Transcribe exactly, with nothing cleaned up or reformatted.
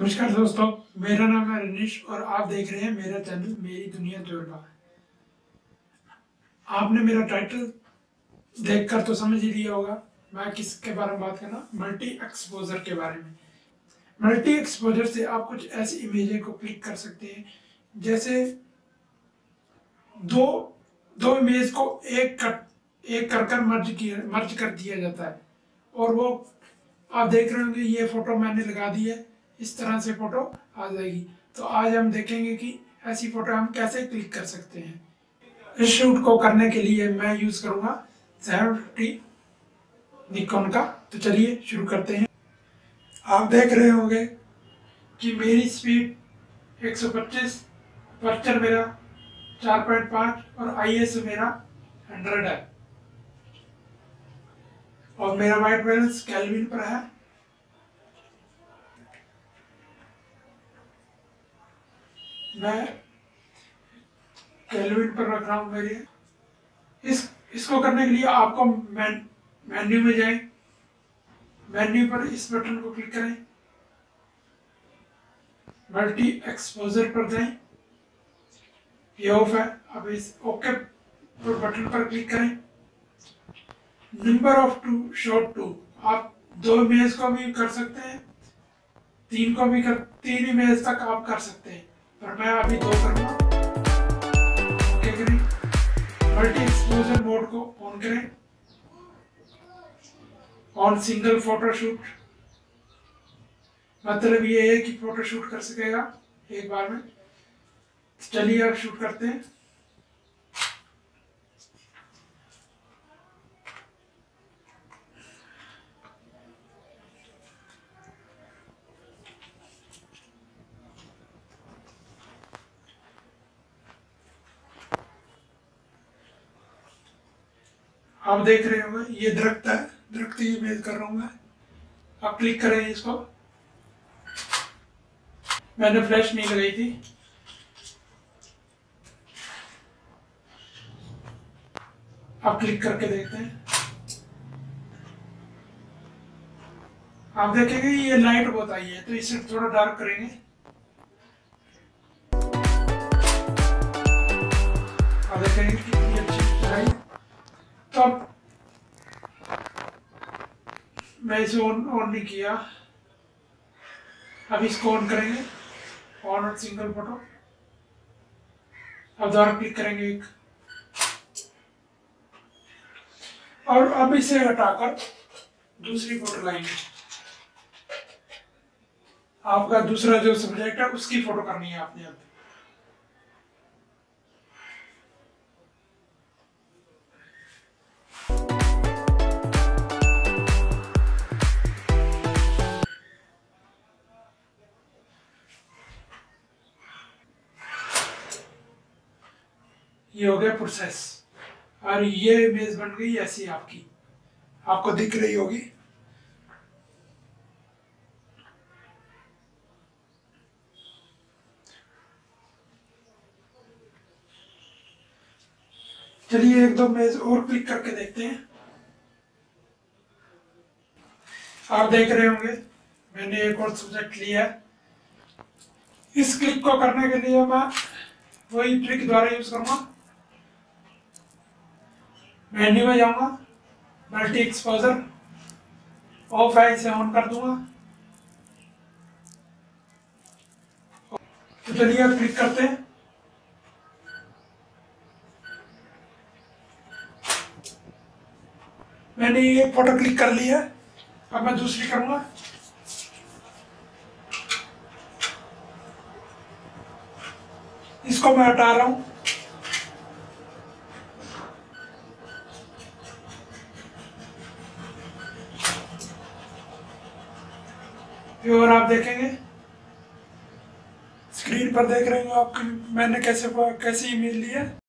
नमस्कार दोस्तों, मेरा नाम है रनिश और आप देख रहे हैं मेरा चैनल मेरी दुनिया तजुर्बा। आपने मेरा टाइटल देखकर तो समझ ही लिया होगा मैं किसके बारे में बात करना, मल्टी एक्सपोजर के बारे में। मल्टी एक्सपोजर से आप कुछ ऐसी इमेजें को क्लिक कर सकते हैं जैसे दो दो इमेज को एक कर एक कर कर मर्ज किया मर्ज कर दिया जाता है। और वो आप देख रहे होंगे, ये फोटो मैंने लगा दी है, इस तरह से फोटो आ जाएगी। तो आज हम देखेंगे कि ऐसी फोटो हम कैसे क्लिक कर सकते हैं। इस शूट को करने के लिए मैं यूज करूंगा सेवन फिफ्टी निकॉन का। तो चलिए शुरू करते हैं। आप देख रहे होंगे कि मेरी स्पीड एक सौ पच्चीस, अपर्चर मेरा चार पॉइंट पाँच और आईएसओ मेरा हंड्रेड है और मेरा वाइट बैलेंस केल्विन पर है। मैं केल्विन पर रख रहा हूँ मेरे। इस इसको करने के लिए आपको मेन, मेन्यू में जाएं, मेन्यू पर इस बटन को क्लिक करें, मल्टी एक्सपोजर पर जाएं, ये ऑफ है। अब इस ओके पर बटन पर क्लिक करें। Number of two shot two, आप दो इमेज को भी कर सकते हैं, तीन को भी कर तीन इमेज तक आप कर सकते हैं, पर मैं अभी दो करूँगा। ओके करें, मल्टी एक्सपोजर मोड को ऑन करें, ऑन सिंगल फोटोशूट, मतलब ये है कि फोटोशूट कर सकेगा एक बार में। चलिए अब शूट करते हैं। आप देख रहे होंगे ये दरख्त है, दरख्त की इमेज कर रहा हूँ मैं। आप क्लिक करें इसको, मैंने फ्लैश नहीं लगाई थी। आप क्लिक करके देखते हैं। आप देखेंगे ये लाइट बहुत आई है, तो इसे थोड़ा डार्क करेंगे। आप देखेंगे कितनी अच्छी आई। तो मैं इसे ऑन ऑन नहीं किया, अब इसको ऑन करेंगे, ऑन और सिंगल फोटो। अब दोबारा क्लिक करेंगे एक, और अब इसे हटाकर दूसरी फोटो लाएंगे। आपका दूसरा जो सब्जेक्ट है उसकी फोटो करनी है आपने। अब ये हो गया प्रोसेस और ये इमेज बन गई ऐसी आपकी, आपको दिख रही होगी। चलिए एक दो इमेज और क्लिक करके देखते हैं। आप देख रहे होंगे मैंने एक और सब्जेक्ट लिया है। इस क्लिक को करने के लिए मैं वही ट्रिक द्वारा यूज करूंगा। मेन्यू में जाऊंगा, मल्टी एक्सपोजर ऑफ है, इसे ऑन कर दूंगा। तो चलिए क्लिक करते हैं। मैंने ये फोटो क्लिक कर ली है, अब मैं दूसरी करूंगा। इसको मैं हटा रहा हूं। और आप देखेंगे स्क्रीन पर देख रहे हो आप मैंने कैसे कैसी इमेज ली है।